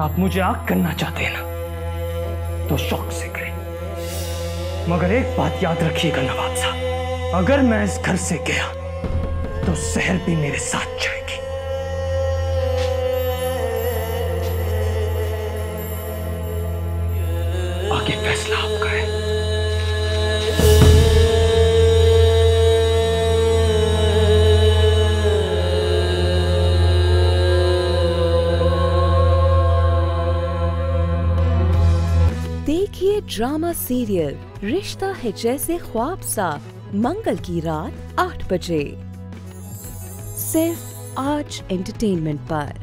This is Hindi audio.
आप मुझे आग करना चाहते हैं ना, तो शौक से करें, मगर एक बात याद रखिएगा नवाब साहब, अगर मैं इस घर से गया तो शहर भी मेरे साथ जाएगी। आगे फैसला आपका है। देखिए ड्रामा सीरियल रिश्ता है जैसे ख्वाब सा, मंगल की रात 8 बजे, सिर्फ आज एंटरटेनमेंट पर।